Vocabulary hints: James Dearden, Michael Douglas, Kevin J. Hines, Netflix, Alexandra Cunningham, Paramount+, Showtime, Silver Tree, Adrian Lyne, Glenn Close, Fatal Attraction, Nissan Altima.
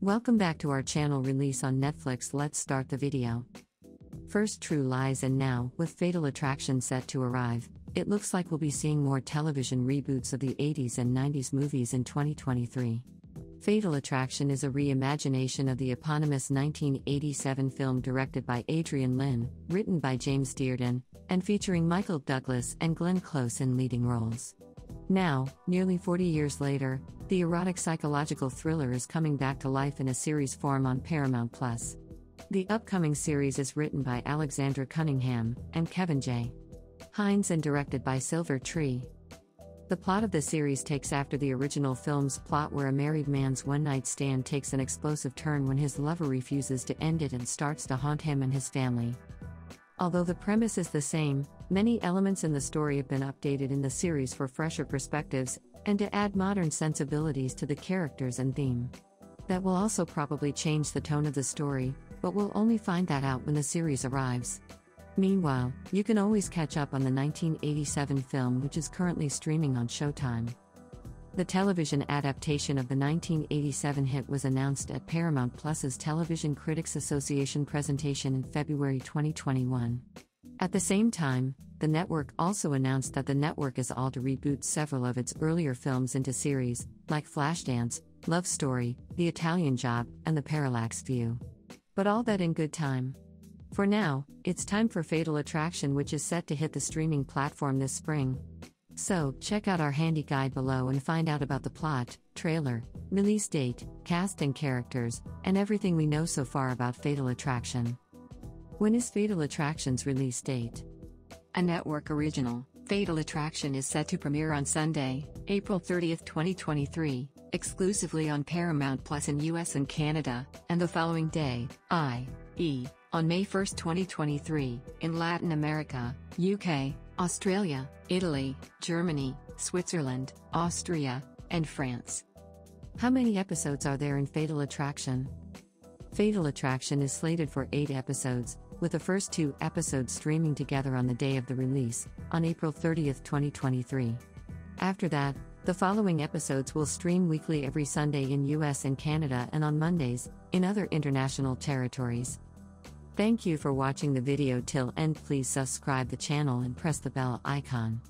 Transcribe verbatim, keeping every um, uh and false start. Welcome back to our channel. Release on Netflix. Let's start the video. First, True Lies, and now, with Fatal Attraction set to arrive, it looks like we'll be seeing more television reboots of the eighties and nineties movies in twenty twenty-three. Fatal Attraction is a reimagination of the eponymous nineteen eighty-seven film directed by Adrian Lyne, written by James Dearden, and featuring Michael Douglas and Glenn Close in leading roles. Now, nearly forty years later, the erotic psychological thriller is coming back to life in a series form on Paramount plus. The upcoming series is written by Alexandra Cunningham and Kevin J. Hines and directed by Silver Tree. The plot of the series takes after the original film's plot, where a married man's one-night stand takes an explosive turn when his lover refuses to end it and starts to haunt him and his family. Although the premise is the same, many elements in the story have been updated in the series for fresher perspectives, and to add modern sensibilities to the characters and theme. That will also probably change the tone of the story, but we'll only find that out when the series arrives. Meanwhile, you can always catch up on the nineteen eighty-seven film, which is currently streaming on Showtime. The television adaptation of the nineteen eighty-seven hit was announced at Paramount+'s Television Critics Association presentation in February twenty twenty-one. At the same time, the network also announced that the network is all to reboot several of its earlier films into series, like Flashdance, Love Story, The Italian Job, and The Parallax View. But all that in good time. For now, it's time for Fatal Attraction, which is set to hit the streaming platform this spring. So, check out our handy guide below and find out about the plot, trailer, release date, cast and characters, and everything we know so far about Fatal Attraction. When is Fatal Attraction's release date? A network original, Fatal Attraction is set to premiere on Sunday, April thirtieth, twenty twenty-three, exclusively on Paramount Plus in U S and Canada, and the following day, that is, on May first, twenty twenty-three, in Latin America, U K, Australia, Italy, Germany, Switzerland, Austria, and France. How many episodes are there in Fatal Attraction? Fatal Attraction is slated for eight episodes, with the first two episodes streaming together on the day of the release, on April thirtieth, twenty twenty-three. After that, the following episodes will stream weekly every Sunday in U S and Canada, and on Mondays in other international territories. Thank you for watching the video till end. Please subscribe the channel and press the bell icon.